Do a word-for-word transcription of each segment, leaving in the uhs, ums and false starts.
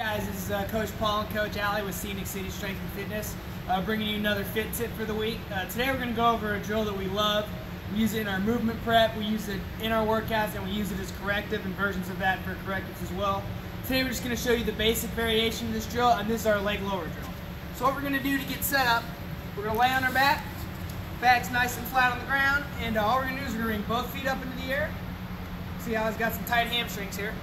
Hey guys, this is uh, Coach Paul and Coach Allie with Scenic City Strength and Fitness, uh, bringing you another fit tip for the week. Uh, today we're going to go over a drill that we love. We use it in our movement prep, we use it in our workouts, and we use it as corrective and versions of that for correctives as well. Today we're just going to show you the basic variation of this drill, and this is our leg lower drill. So what we're going to do to get set up, we're going to lay on our back, back's nice and flat on the ground, and uh, all we're going to do is we're going to bring both feet up into the air. See how it's got some tight hamstrings here.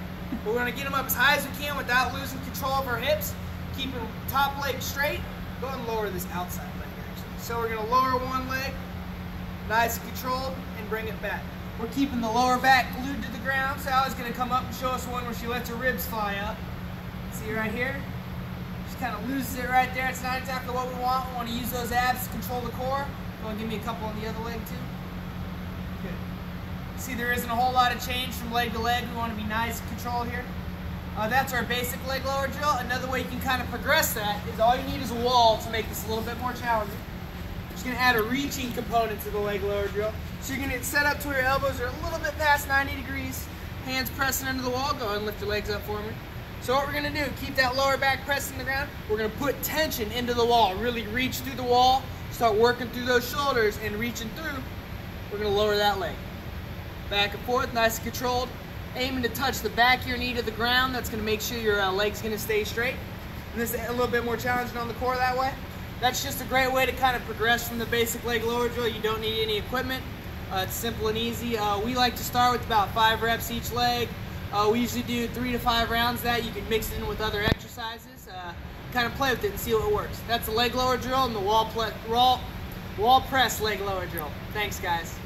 We're going to get them up as high as we can without losing control of our hips, keeping top leg straight. Go ahead and lower this outside leg actually. So we're going to lower one leg, nice and controlled, and bring it back. We're keeping the lower back glued to the ground. Sally's going to come up and show us one where she lets her ribs fly up. See right here? She kind of loses it right there. It's not exactly what we want. We want to use those abs to control the core. Go and give me a couple on the other leg too. Good. See, there isn't a whole lot of change from leg to leg. We want to be nice and controlled here. Uh, that's our basic leg lower drill. Another way you can kind of progress that is all you need is a wall to make this a little bit more challenging. We're just going to add a reaching component to the leg lower drill. So you're going to set up to where your elbows are a little bit past ninety degrees, hands pressing into the wall. Go ahead and lift your legs up for me. So what we're going to do, keep that lower back pressing the ground. We're going to put tension into the wall. Really reach through the wall, start working through those shoulders and reaching through. We're going to lower that leg. Back and forth, nice and controlled. Aiming to touch the back of your knee to the ground. That's gonna make sure your uh, leg's gonna stay straight. And this is a little bit more challenging on the core that way. That's just a great way to kind of progress from the basic leg lower drill. You don't need any equipment. Uh, it's simple and easy. Uh, we like to start with about five reps each leg. Uh, we usually do three to five rounds of that. You can mix it in with other exercises. Uh, kind of play with it and see what works. That's the leg lower drill and the wall, wall, wall press leg lower drill. Thanks guys.